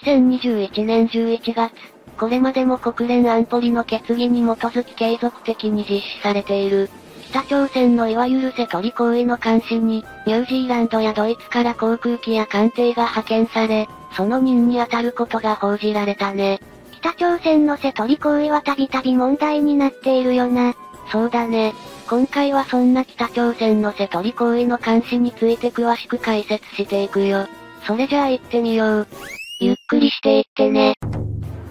2021年11月、これまでも国連安保理の決議に基づき継続的に実施されている。北朝鮮のいわゆるセトリ行為の監視に、ニュージーランドやドイツから航空機や艦艇が派遣され、その任に当たることが報じられたね。北朝鮮のセトリ行為はたびたび問題になっているよな。そうだね。今回はそんな北朝鮮のセトリ行為の監視について詳しく解説していくよ。それじゃあ行ってみよう。ゆっくりしていってね。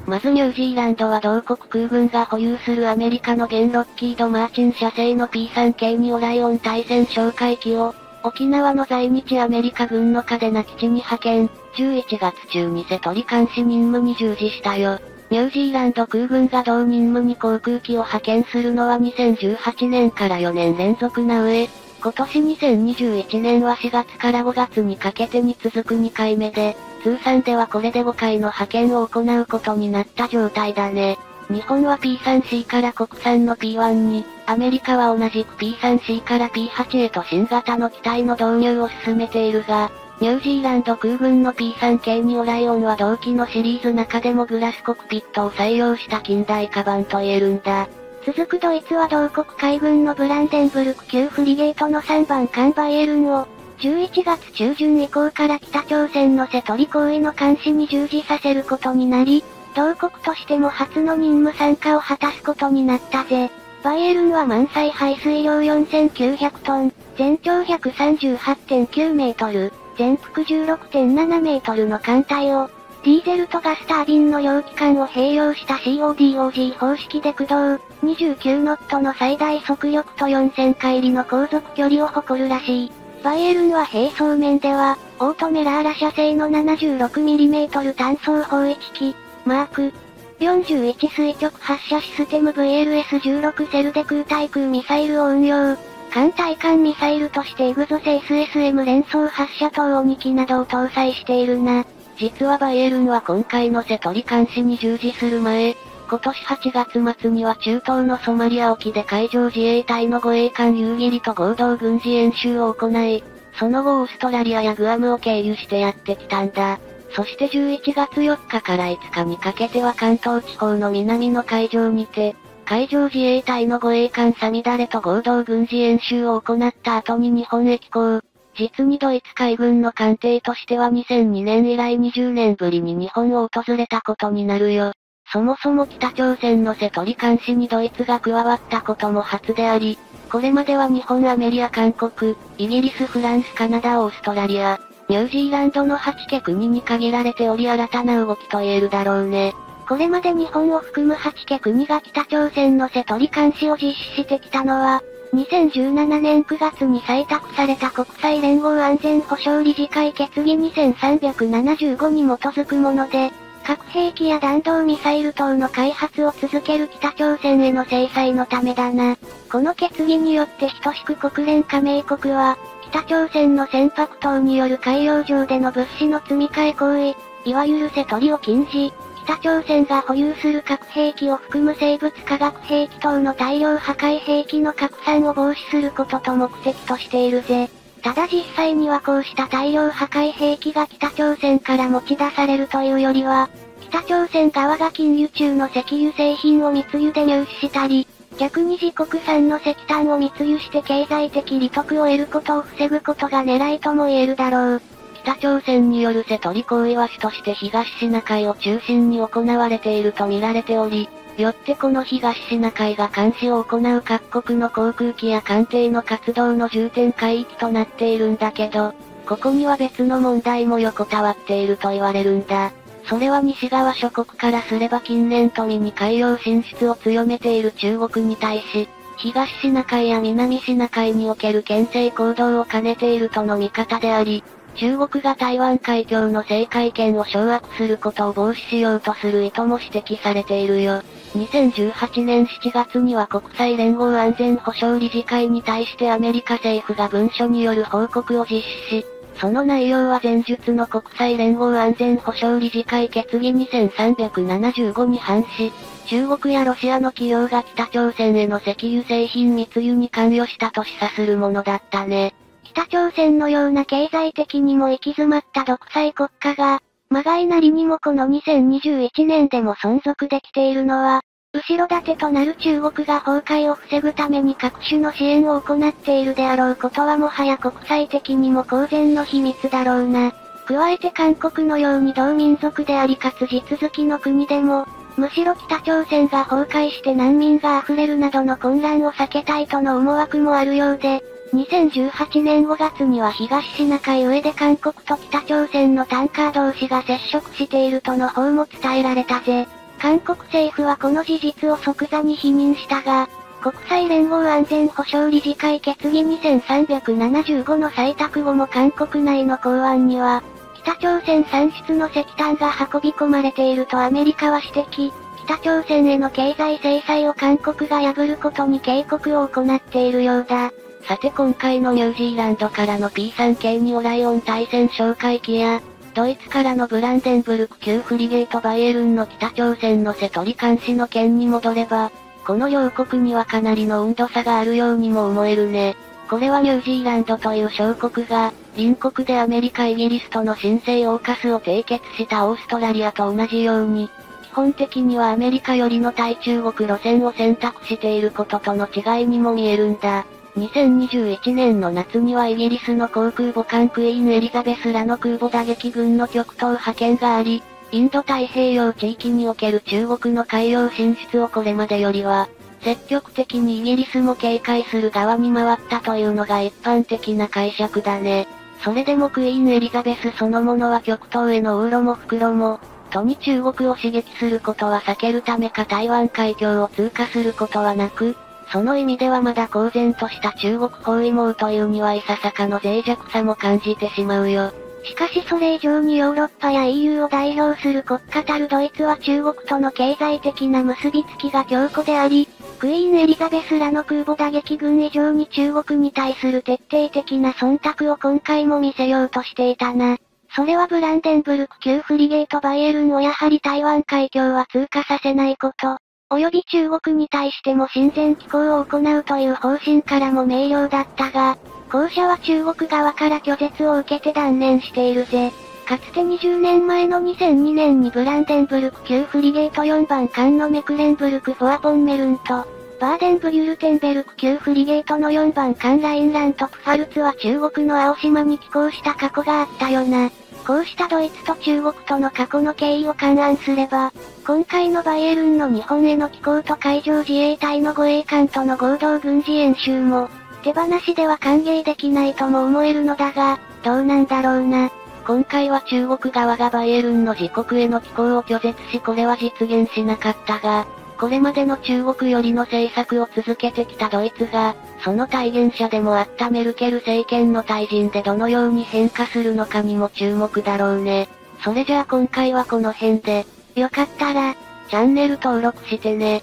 まずニュージーランドは同国空軍が保有するアメリカの現ロッキード・マーチン社製の P3K2 オライオン対戦哨戒機を、沖縄の在日アメリカ軍の嘉手納基地に派遣、11月中にセトリ監視任務に従事したよ。ニュージーランド空軍が同任務に航空機を派遣するのは2018年から4年連続な上、今年2021年は4月から5月にかけてに続く2回目で、通算ではこれで5回の派遣を行うことになった状態だね。日本は P3C から国産の P1 に、アメリカは同じく P3C から P8 へと新型の機体の導入を進めているが、ニュージーランド空軍の P3K2 オライオンは同期のシリーズ中でもグラスコクピットを採用した近代カバンと言えるんだ。続くドイツは同国海軍のブランデンブルク級フリゲートの3番艦バイエルンを、11月中旬以降から北朝鮮のセトリ行為の監視に従事させることになり、同国としても初の任務参加を果たすことになったぜ。バイエルンは満載排水量4900トン、全長 138.9 メートル、全幅 16.7 メートルの艦隊を、ディーゼルとガスタービンの両機関を併用した CODOG 方式で駆動、29ノットの最大速力と4000海里の航続距離を誇るらしい。バイエルンは並走面では、オートメラーラ社製の 76mm 単装砲1機、マーク41垂直発射システム VLS-16 セルで空対空ミサイルを運用、艦対艦ミサイルとしてイグゾセ SSM 連装発射等を2機などを搭載しているな。実はバイエルンは今回のセトリ監視に従事する前、今年8月末には中東のソマリア沖で海上自衛隊の護衛艦夕霧と合同軍事演習を行い、その後オーストラリアやグアムを経由してやってきたんだ。そして11月4日から5日にかけては関東地方の南の海上にて、海上自衛隊の護衛艦さみだれと合同軍事演習を行った後に日本へ寄港。実にドイツ海軍の艦艇としては2002年以来20年ぶりに日本を訪れたことになるよ。そもそも北朝鮮のセトリ監視にドイツが加わったことも初であり、これまでは日本、アメリカ、韓国、イギリス、フランス、カナダ、オーストラリア、ニュージーランドの8カ国に限られており、新たな動きと言えるだろうね。これまで日本を含む8カ国が北朝鮮のセトリ監視を実施してきたのは、2017年9月に採択された国際連合安全保障理事会決議2375に基づくもので、核兵器や弾道ミサイル等の開発を続ける北朝鮮への制裁のためだな。この決議によって等しく国連加盟国は、北朝鮮の船舶等による海洋上での物資の積み替え行為、いわゆるセトリを禁止、北朝鮮が保有する核兵器を含む生物化学兵器等の大量破壊兵器の拡散を防止することと目的としているぜ。ただ実際にはこうした大量破壊兵器が北朝鮮から持ち出されるというよりは、北朝鮮側が禁輸中の石油製品を密輸で入手したり、逆に自国産の石炭を密輸して経済的利得を得ることを防ぐことが狙いとも言えるだろう。北朝鮮によるセトリ行為は主として東シナ海を中心に行われていると見られており、よってこの東シナ海が監視を行う各国の航空機や艦艇の活動の重点海域となっているんだけど、ここには別の問題も横たわっていると言われるんだ。それは西側諸国からすれば近年富に海洋進出を強めている中国に対し、東シナ海や南シナ海における牽制行動を兼ねているとの見方であり、中国が台湾海峡の制海権を掌握することを防止しようとする意図も指摘されているよ。2018年7月には国際連合安全保障理事会に対してアメリカ政府が文書による報告を実施し、その内容は前述の国際連合安全保障理事会決議2375に反し、中国やロシアの企業が北朝鮮への石油製品密輸に関与したと示唆するものだったね。北朝鮮のような経済的にも行き詰まった独裁国家が、まがいなりにもこの2021年でも存続できているのは、後ろ盾となる中国が崩壊を防ぐために各種の支援を行っているであろうことはもはや国際的にも公然の秘密だろうな。加えて韓国のように同民族でありかつ地続きの国でも、むしろ北朝鮮が崩壊して難民が溢れるなどの混乱を避けたいとの思惑もあるようで、2018年5月には東シナ海上で韓国と北朝鮮のタンカー同士が接触しているとの報も伝えられたぜ。韓国政府はこの事実を即座に否認したが、国際連合安全保障理事会決議2375の採択後も韓国内の港湾には、北朝鮮産出の石炭が運び込まれているとアメリカは指摘、北朝鮮への経済制裁を韓国が破ることに警告を行っているようだ。さて今回のニュージーランドからの P3K2 オライオン対戦哨戒機や、ドイツからのブランデンブルク級フリゲートバイエルンの北朝鮮の瀬戸利監視の件に戻れば、この両国にはかなりの温度差があるようにも思えるね。これはニュージーランドという小国が、隣国でアメリカイギリスとの新生オーカスを締結したオーストラリアと同じように、基本的にはアメリカ寄りの対中国路線を選択していることとの違いにも見えるんだ。2021年の夏にはイギリスの航空母艦クイーンエリザベスらの空母打撃群の極東派遣があり、インド太平洋地域における中国の海洋進出をこれまでよりは、積極的にイギリスも警戒する側に回ったというのが一般的な解釈だね。それでもクイーンエリザベスそのものは極東への往路も袋も、とに中国を刺激することは避けるためか台湾海峡を通過することはなく、その意味ではまだ公然とした中国包囲網というにはいささかの脆弱さも感じてしまうよ。しかしそれ以上にヨーロッパや EU を代表する国家たるドイツは中国との経済的な結びつきが強固であり、クイーンエリザベスらの空母打撃群以上に中国に対する徹底的な忖度を今回も見せようとしていたな。それはブランデンブルク級フリゲートバイエルンをやはり台湾海峡は通過させないこと、および中国に対しても親善機構を行うという方針からも明瞭だったが、後者は中国側から拒絶を受けて断念しているぜ。かつて20年前の2002年にブランデンブルク級フリゲート4番艦のメクレンブルク・フォアポンメルンと、バーデンブリュルテンベルク級フリゲートの4番艦ラインラントプファルツは中国の青島に寄港した過去があったよな。こうしたドイツと中国との過去の経緯を勘案すれば、今回のバイエルンの日本への寄港と海上自衛隊の護衛艦との合同軍事演習も、手放しでは歓迎できないとも思えるのだが、どうなんだろうな。今回は中国側がバイエルンの自国への寄港を拒絶しこれは実現しなかったが、これまでの中国寄りの政策を続けてきたドイツが、その体現者でもあったメルケル政権の退陣でどのように変化するのかにも注目だろうね。それじゃあ今回はこの辺で、よかったら、チャンネル登録してね。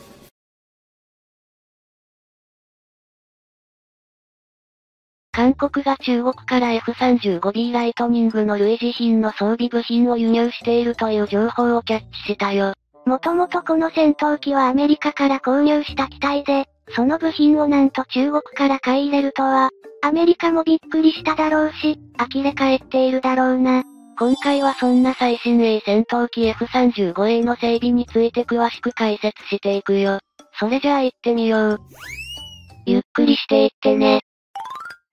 韓国が中国から F35B ライトニングの類似品の装備部品を輸入しているという情報をキャッチしたよ。もともとこの戦闘機はアメリカから購入した機体で、その部品をなんと中国から買い入れるとは、アメリカもびっくりしただろうし、呆れ返っているだろうな。今回はそんな最新鋭戦闘機 F35A の整備について詳しく解説していくよ。それじゃあ行ってみよう。ゆっくりしていってね。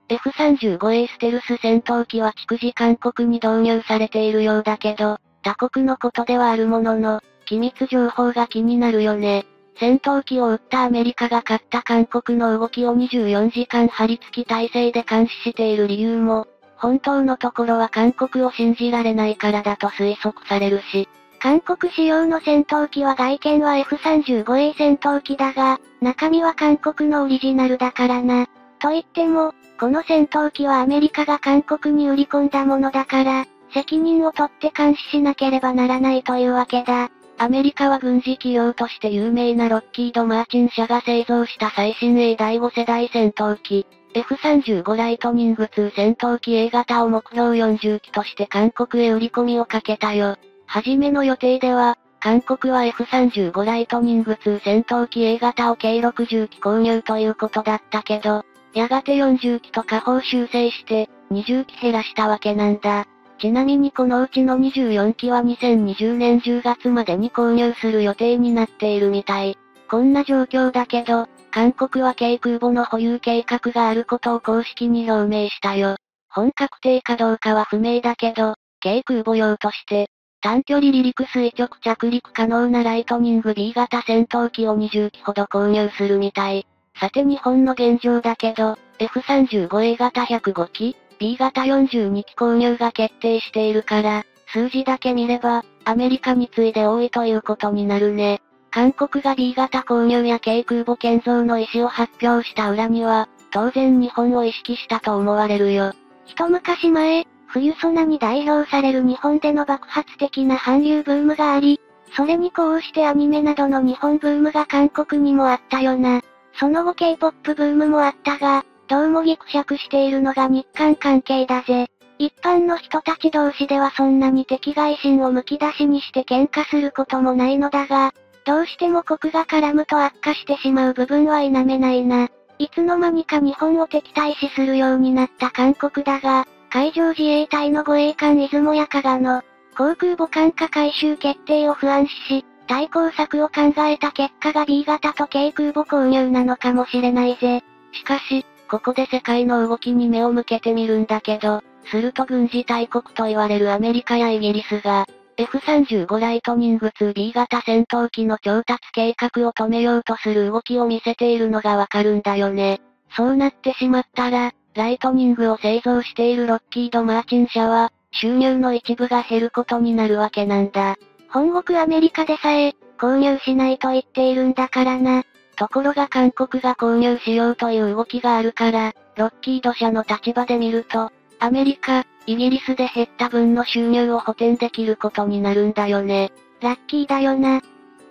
F35A ステルス戦闘機は逐次韓国に導入されているようだけど、他国のことではあるものの、機密情報が気になるよね。戦闘機を撃ったアメリカが買った韓国の動きを24時間張り付き体制で監視している理由も、本当のところは韓国を信じられないからだと推測されるし、韓国仕様の戦闘機は外見は F35A 戦闘機だが、中身は韓国のオリジナルだからな。と言っても、この戦闘機はアメリカが韓国に売り込んだものだから、責任を取って監視しなければならないというわけだ。アメリカは軍事企業として有名なロッキード・マーチン社が製造した最新鋭第5世代戦闘機、F35 ライトニング2戦闘機 A 型を目標40機として韓国へ売り込みをかけたよ。初めの予定では、韓国は F35 ライトニング2戦闘機 A 型を計60機購入ということだったけど、やがて40機と下方修正して、20機減らしたわけなんだ。ちなみにこのうちの24機は2020年10月までに購入する予定になっているみたい。こんな状況だけど、韓国は軽空母の保有計画があることを公式に表明したよ。本確定かどうかは不明だけど、軽空母用として、短距離離陸垂直着陸可能なライトニング B 型戦闘機を20機ほど購入するみたい。さて日本の現状だけど、F35A 型105機、B 型42機購入が決定しているから、数字だけ見れば、アメリカに次いで多いということになるね。韓国が B 型購入や軽空母建造の意思を発表した裏には、当然日本を意識したと思われるよ。一昔前、冬ソナに代表される日本での爆発的な韓流ブームがあり、それに呼応してアニメなどの日本ブームが韓国にもあったよな。その後 K-POP ブームもあったが、どうもぎくしゃくしているのが日韓関係だぜ。一般の人たち同士ではそんなに敵外心をむき出しにして喧嘩することもないのだが、どうしても国が絡むと悪化してしまう部分は否めないな。いつの間にか日本を敵対視するようになった韓国だが、海上自衛隊の護衛艦出雲や加賀の航空母艦化改修決定を不安視し、対抗策を考えた結果が B 型と軽空母購入なのかもしれないぜ。しかし、ここで世界の動きに目を向けてみるんだけど、すると軍事大国と言われるアメリカやイギリスが、F35 ライトニング 2B 型戦闘機の調達計画を止めようとする動きを見せているのがわかるんだよね。そうなってしまったら、ライトニングを製造しているロッキード・マーチン社は、収入の一部が減ることになるわけなんだ。本国アメリカでさえ、購入しないと言っているんだからな。ところが韓国が購入しようという動きがあるから、ロッキード社の立場で見ると、アメリカ、イギリスで減った分の収入を補填できることになるんだよね。ラッキーだよな。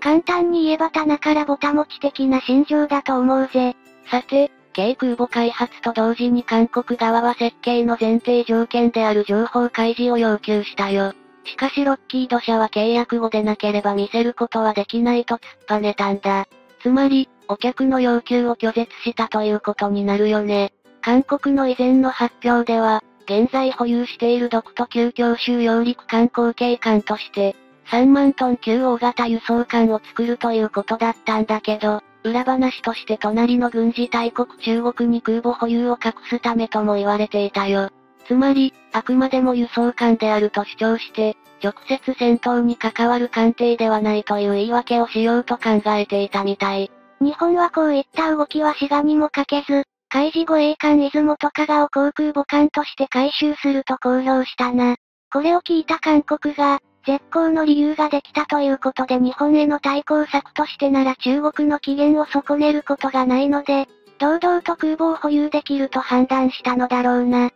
簡単に言えば棚からぼた持ち的な心情だと思うぜ。さて、軽空母開発と同時に韓国側は設計の前提条件である情報開示を要求したよ。しかしロッキード社は契約後でなければ見せることはできないと突っぱねたんだ。つまり、お客の要求を拒絶したということになるよね。韓国の以前の発表では、現在保有している独都級強襲揚陸艦後継艦として、3万トン級大型輸送艦を作るということだったんだけど、裏話として隣の軍事大国中国に空母保有を隠すためとも言われていたよ。つまり、あくまでも輸送艦であると主張して、直接戦闘に関わる艦艇ではないという言い訳をしようと考えていたみたい。日本はこういった動きは滋賀にもかけず、海自護衛艦出雲と加賀を航空母艦として改修すると公表したな。これを聞いた韓国が、絶好の理由ができたということで日本への対抗策としてなら中国の機嫌を損ねることがないので、堂々と空母を保有できると判断したのだろうな。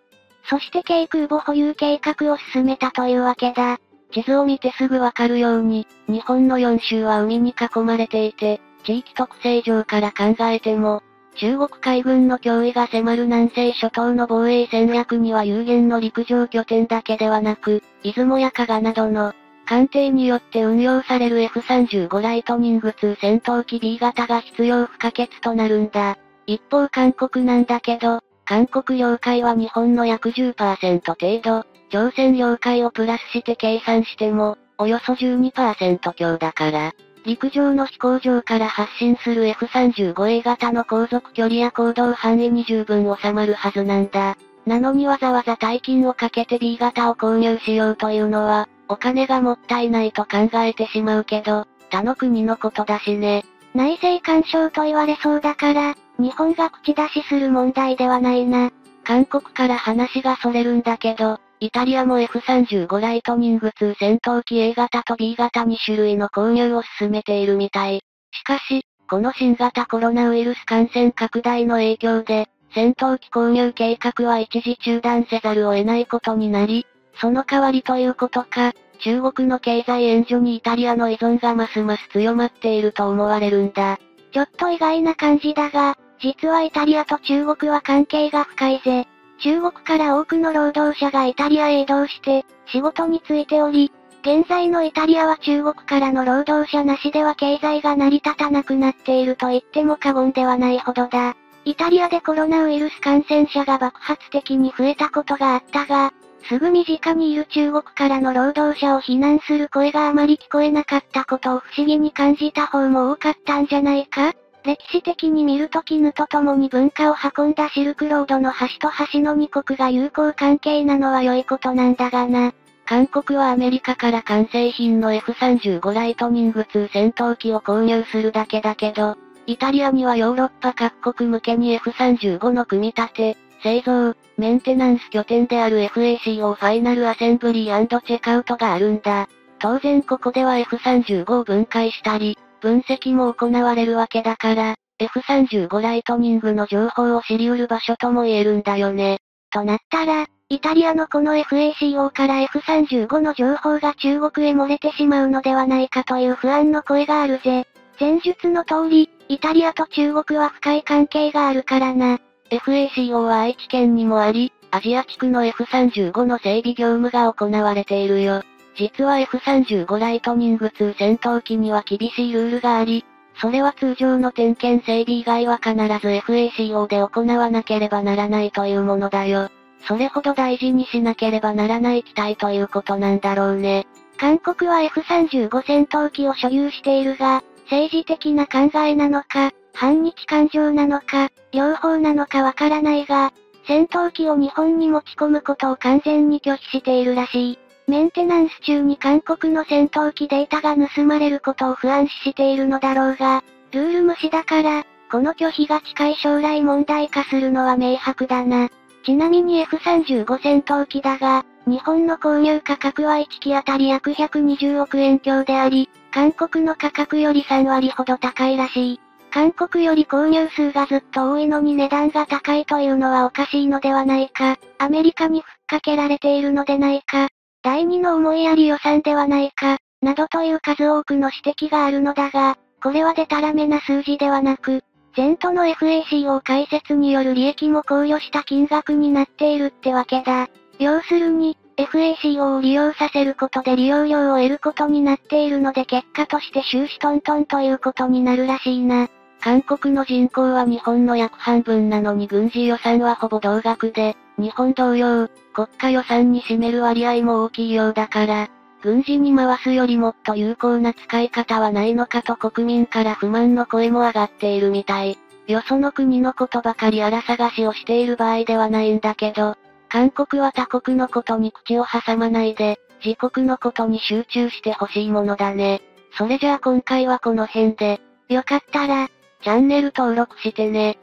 そして軽空母保有計画を進めたというわけだ。地図を見てすぐわかるように、日本の4州は海に囲まれていて、地域特性上から考えても、中国海軍の脅威が迫る南西諸島の防衛戦略には有限の陸上拠点だけではなく、出雲や加賀などの艦艇によって運用される F35 ライトニング2戦闘機 B 型が必要不可欠となるんだ。一方韓国なんだけど、韓国領海は日本の約 10% 程度、朝鮮領海をプラスして計算しても、およそ 12% 強だから。陸上の飛行場から発進する F35A 型の航続距離や行動範囲に十分収まるはずなんだ。なのにわざわざ大金をかけて B 型を購入しようというのは、お金がもったいないと考えてしまうけど、他の国のことだしね。内政干渉と言われそうだから、日本が口出しする問題ではないな。韓国から話がそれるんだけど、イタリアも F35 ライトニング2戦闘機 A 型と B 型2種類の購入を進めているみたい。しかし、この新型コロナウイルス感染拡大の影響で、戦闘機購入計画は一時中断せざるを得ないことになり、その代わりということか、中国の経済援助にイタリアの依存がますます強まっていると思われるんだ。ちょっと意外な感じだが、実はイタリアと中国は関係が深いぜ。中国から多くの労働者がイタリアへ移動して、仕事に就いており、現在のイタリアは中国からの労働者なしでは経済が成り立たなくなっていると言っても過言ではないほどだ。イタリアでコロナウイルス感染者が爆発的に増えたことがあったが、すぐ身近にいる中国からの労働者を非難する声があまり聞こえなかったことを不思議に感じた方も多かったんじゃないか。歴史的に見ると絹と共に文化を運んだシルクロードの端と端の2国が友好関係なのは良いことなんだがな。韓国はアメリカから完成品の F35 ライトニング2戦闘機を購入するだけだけど、イタリアにはヨーロッパ各国向けに F35 の組み立て、製造、メンテナンス拠点である FACO ファイナルアセンブリー&チェクアウトがあるんだ。当然ここでは F35 を分解したり、分析も行われるわけだから、F35 ライトニングの情報を知り得る場所とも言えるんだよね。となったら、イタリアのこの FACO から F35 の情報が中国へ漏れてしまうのではないかという不安の声があるぜ。前述の通り、イタリアと中国は深い関係があるからな。FACO は愛知県にもあり、アジア地区の F35 の整備業務が行われているよ。実は F35 ライトニング2戦闘機には厳しいルールがあり、それは通常の点検整備以外は必ず FACO で行わなければならないというものだよ。それほど大事にしなければならない機体ということなんだろうね。韓国は F35 戦闘機を所有しているが、政治的な考えなのか、反日感情なのか、両方なのかわからないが、戦闘機を日本に持ち込むことを完全に拒否しているらしい。メンテナンス中に韓国の戦闘機データが盗まれることを不安視しているのだろうが、ルール無視だから、この拒否が近い将来問題化するのは明白だな。ちなみに F35 戦闘機だが、日本の購入価格は1機当たり約120億円強であり、韓国の価格より3割ほど高いらしい。韓国より購入数がずっと多いのに値段が高いというのはおかしいのではないか。アメリカにふっかけられているのでないか。第二の思いやり予算ではないか。などという数多くの指摘があるのだが、これはデタラメな数字ではなく、前途の FACO 開設による利益も考慮した金額になっているってわけだ。要するに、FACO を利用させることで利用料を得ることになっているので結果として収支トントンということになるらしいな。韓国の人口は日本の約半分なのに軍事予算はほぼ同額で、日本同様、国家予算に占める割合も大きいようだから、軍事に回すよりもっと有効な使い方はないのかと国民から不満の声も上がっているみたい。よその国のことばかりあら探しをしている場合ではないんだけど、韓国は他国のことに口を挟まないで、自国のことに集中してほしいものだね。それじゃあ今回はこの辺で、よかったら、チャンネル登録してね。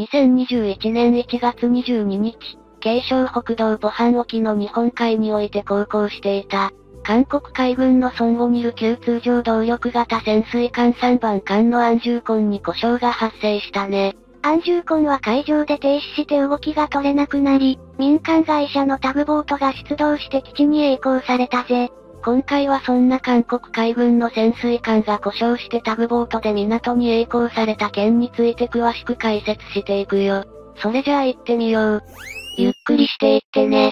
2021年1月22日、京湘北道浦項沖の日本海において航行していた、韓国海軍のソンウォニル級通常動力型潜水艦3番艦の安住艦に故障が発生したね。安住艦は海上で停止して動きが取れなくなり、民間会社のタグボートが出動して基地に曳航されたぜ。今回はそんな韓国海軍の潜水艦が故障してタグボートで港に曳航された件について詳しく解説していくよ。それじゃあ行ってみよう。ゆっくりしていってね。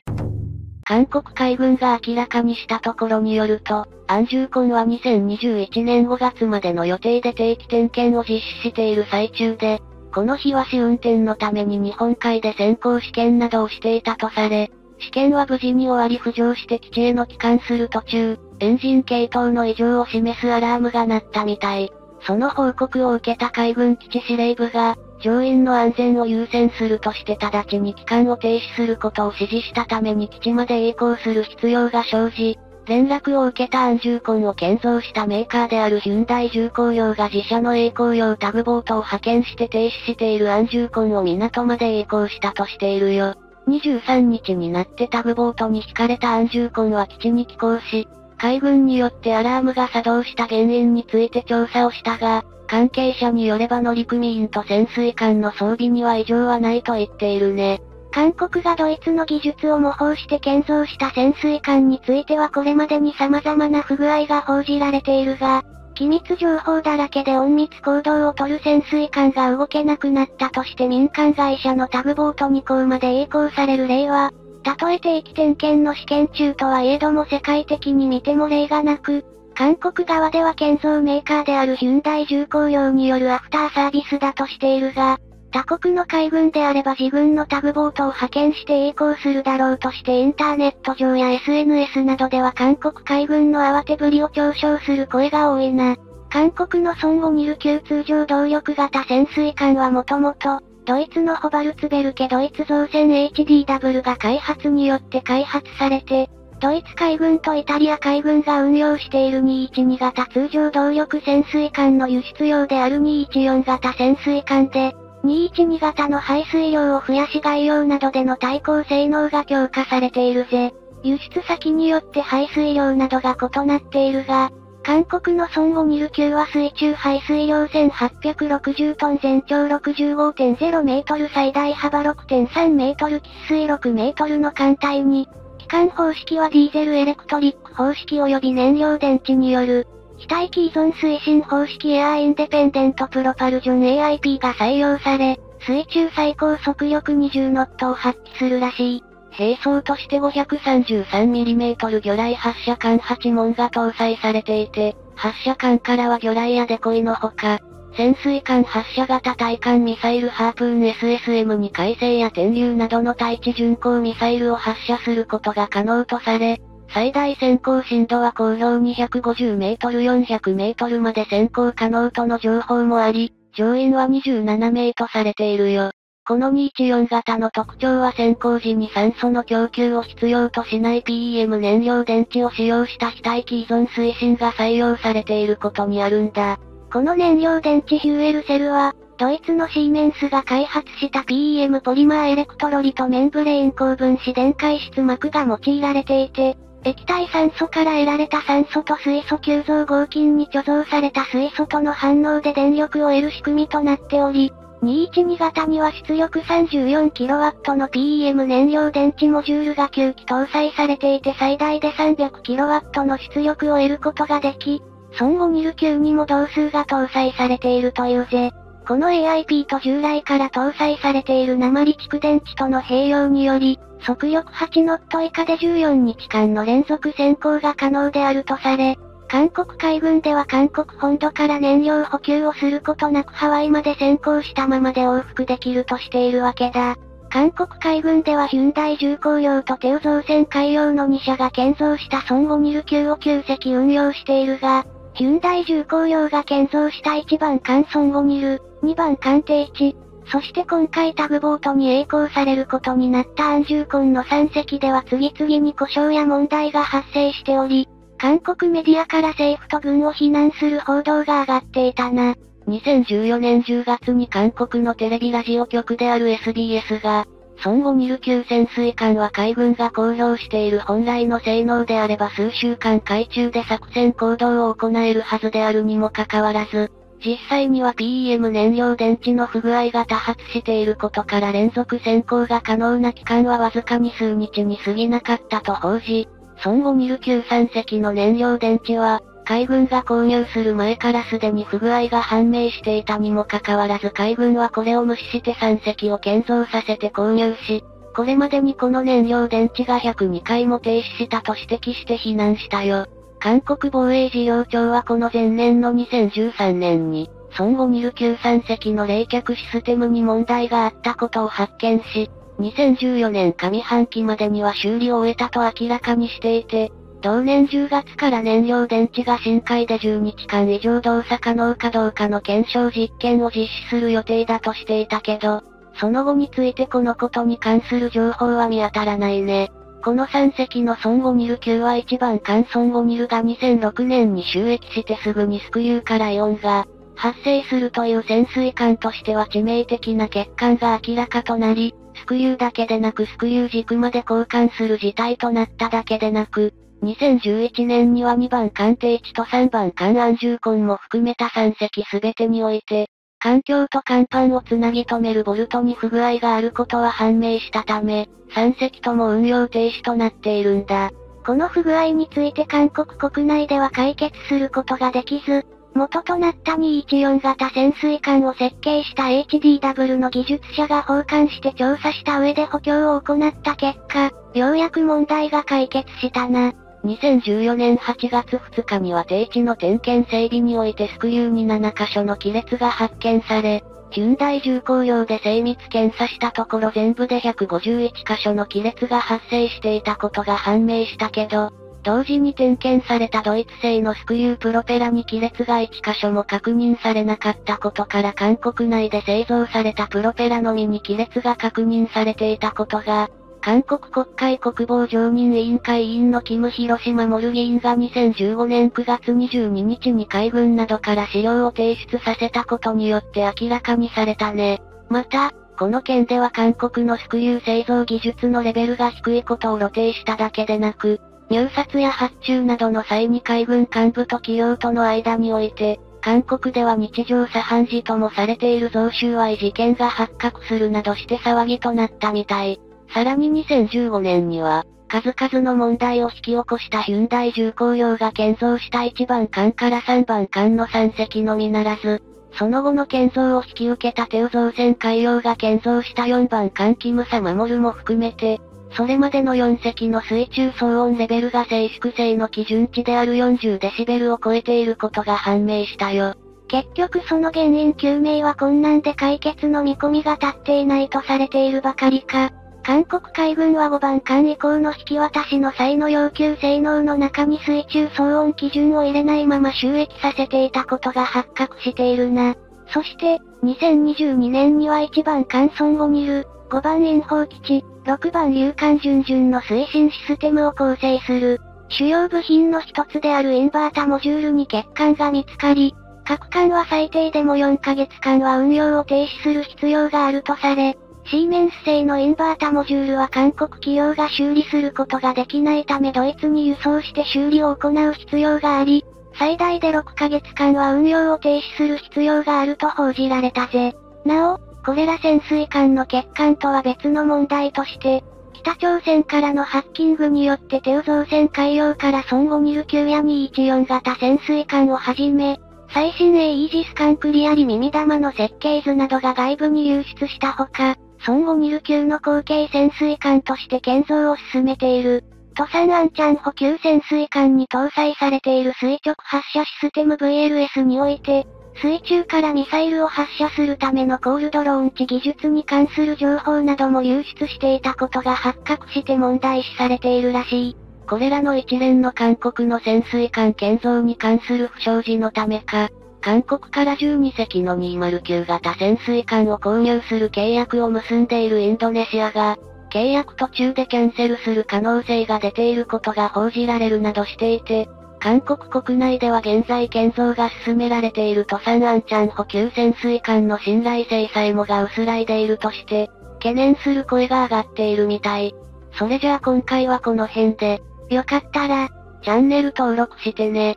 韓国海軍が明らかにしたところによると、安住艦は2021年5月までの予定で定期点検を実施している最中で、この日は試運転のために日本海で潜航試験などをしていたとされ、試験は無事に終わり浮上して基地への帰還する途中、エンジン系統の異常を示すアラームが鳴ったみたい。その報告を受けた海軍基地司令部が、乗員の安全を優先するとして直ちに帰還を停止することを指示したために基地まで曳航する必要が生じ、連絡を受けた安住艦を建造したメーカーであるヒュンダイ重工業が自社の曳航用タグボートを派遣して停止している安住艦を港まで曳航したとしているよ。23日になってタグボートに引かれた安住艦は基地に寄港し、海軍によってアラームが作動した原因について調査をしたが、関係者によれば乗組員と潜水艦の装備には異常はないと言っているね。韓国がドイツの技術を模倣して建造した潜水艦についてはこれまでに様々な不具合が報じられているが、機密情報だらけで隠密行動をとる潜水艦が動けなくなったとして民間会社のタグボート2項まで曳航される例は、たとえ定期点検の試験中とはいえども世界的に見ても例がなく、韓国側では建造メーカーであるヒュンダイ重工業によるアフターサービスだとしているが、他国の海軍であれば自軍のタグボートを派遣して曳航するだろうとしてインターネット上や SNS などでは韓国海軍の慌てぶりを嘲笑する声が多いな。韓国の損を見る旧通常動力型潜水艦はもともと、ドイツのホバルツベルケドイツ造船 HDW が開発によって開発されて、ドイツ海軍とイタリア海軍が運用している212型通常動力潜水艦の輸出用である214型潜水艦で、212型の排水量を増やし外洋などでの対抗性能が強化されているぜ。輸出先によって排水量などが異なっているが、韓国のソンゴ209級は水中排水量1860トン全長 65.0 メートル最大幅 6.3 メートル喫水6メートルの艦隊に、機関方式はディーゼルエレクトリック方式及び燃料電池による、非待機依存推進方式エアーインデペンデントプロパルジョン AIP が採用され、水中最高速力20ノットを発揮するらしい。兵装として 533mm 魚雷発射管8門が搭載されていて、発射管からは魚雷やデコイのほか、潜水艦発射型対艦ミサイルハープーン SSM2 回生や天竜などの対地巡航ミサイルを発射することが可能とされ、最大潜航深度は高氷250メートル400メートルまで潜航可能との情報もあり、乗員は27名とされているよ。この214型の特徴は潜航時に酸素の供給を必要としない PEM 燃料電池を使用した非待機依存推進が採用されていることにあるんだ。この燃料電池フューエルセルは、ドイツのシーメンスが開発した PEM ポリマーエレクトロリトメンブレイン高分子電解質膜が用いられていて、液体酸素から得られた酸素と水素急増合金に貯蔵された水素との反応で電力を得る仕組みとなっており、212型には出力 34kW の PEM 燃料電池モジュールが9基搭載されていて最大で 300kW の出力を得ることができ、ソンゴ209級にも同数が搭載されているというぜ。この AIP と従来から搭載されている鉛蓄電池との併用により、速力8ノット以下で14日間の連続潜航が可能であるとされ、韓国海軍では韓国本土から燃料補給をすることなくハワイまで潜航したままで往復できるとしているわけだ。韓国海軍ではヒュンダイ重工用とテオ造船海用の2社が建造したソンゴ209級を9隻運用しているが、ヒュンダイ重工用が建造した1番艦ソンゴ209、2番艦定置、そして今回タグボートに曳航されることになったアンジューコンの3隻では次々に故障や問題が発生しており、韓国メディアから政府と軍を非難する報道が上がっていたな。2014年10月に韓国のテレビラジオ局である SBS が、ソンゴ209級潜水艦は海軍が公表している本来の性能であれば数週間海中で作戦行動を行えるはずであるにもかかわらず、実際には PEM 燃料電池の不具合が多発していることから連続潜航が可能な期間はわずかに数日に過ぎなかったと報じ、ソンゴ209級3隻の燃料電池は、海軍が購入する前からすでに不具合が判明していたにもかかわらず海軍はこれを無視して3隻を建造させて購入し、これまでにこの燃料電池が102回も停止したと指摘して非難したよ。韓国防衛事業庁はこの前年の2013年に、ソンゴ209級3隻の冷却システムに問題があったことを発見し、2014年上半期までには修理を終えたと明らかにしていて、同年10月から燃料電池が深海で10日間以上動作可能かどうかの検証実験を実施する予定だとしていたけど、その後についてこのことに関する情報は見当たらないね。この3隻のソンゴ209級は1番艦ソンゴ209が2006年に就役してすぐにスクリューからイオンが発生するという潜水艦としては致命的な欠陥が明らかとなり、スクリューだけでなくスクリュー軸まで交換する事態となっただけでなく、2011年には2番艦定置と3番艦安住艦も含めた3隻すべてにおいて、艦橋と甲板をつなぎ止めるボルトに不具合があることは判明したため、3隻とも運用停止となっているんだ。この不具合について韓国国内では解決することができず、元となった214型潜水艦を設計した HDW の技術者が訪韓して調査した上で補強を行った結果、ようやく問題が解決したな。2014年8月2日には定置の点検整備においてスクリューに7カ所の亀裂が発見され、近代重工業で精密検査したところ全部で151箇所の亀裂が発生していたことが判明したけど、同時に点検されたドイツ製のスクリュープロペラに亀裂が1箇所も確認されなかったことから韓国内で製造されたプロペラのみに亀裂が確認されていたことが、韓国国会国防常任委員会委員のキム・広島モル議員が2015年9月22日に海軍などから資料を提出させたことによって明らかにされたね。また、この件では韓国のスクリュー製造技術のレベルが低いことを露呈しただけでなく、入札や発注などの際に海軍幹部と企業との間において、韓国では日常茶飯事ともされている贈収賄事件が発覚するなどして騒ぎとなったみたい。さらに2015年には、数々の問題を引き起こしたヒュンダイ重工業が建造した1番艦から3番艦の3隻のみならず、その後の建造を引き受けたテオ造船海洋が建造した4番艦キムサ守も含めて、それまでの4隻の水中騒音レベルが静粛性の基準値である40デシベルを超えていることが判明したよ。結局その原因究明は困難で解決の見込みが立っていないとされているばかりか。韓国海軍は5番艦以降の引き渡しの際の要求性能の中に水中騒音基準を入れないまま収益させていたことが発覚しているな。そして、2022年には1番艦ソン・オニル、5番インホー基地、6番リュウカンジュンジュンの推進システムを構成する、主要部品の一つであるインバータモジュールに欠陥が見つかり、各艦は最低でも4ヶ月間は運用を停止する必要があるとされ、シーメンス製のインバータモジュールは韓国企業が修理することができないためドイツに輸送して修理を行う必要があり、最大で6ヶ月間は運用を停止する必要があると報じられたぜ。なお、これら潜水艦の欠陥とは別の問題として、北朝鮮からのハッキングによってテオ造船海洋からソン・オニル級や214型潜水艦をはじめ、最新鋭イージス艦クリアリ耳玉の設計図などが外部に流出したほか、ソン・オニル級の後継潜水艦として建造を進めている。トサン・アンチャンホ級潜水艦に搭載されている垂直発射システム VLS において、水中からミサイルを発射するためのコールドローンチ技術に関する情報なども流出していたことが発覚して問題視されているらしい。これらの一連の韓国の潜水艦建造に関する不祥事のためか、韓国から12隻の209型潜水艦を購入する契約を結んでいるインドネシアが、契約途中でキャンセルする可能性が出ていることが報じられるなどしていて、韓国国内では現在建造が進められているトサン・アンチャン補給潜水艦の信頼性さえもが薄らいでいるとして、懸念する声が上がっているみたい。それじゃあ今回はこの辺で、よかったら、チャンネル登録してね。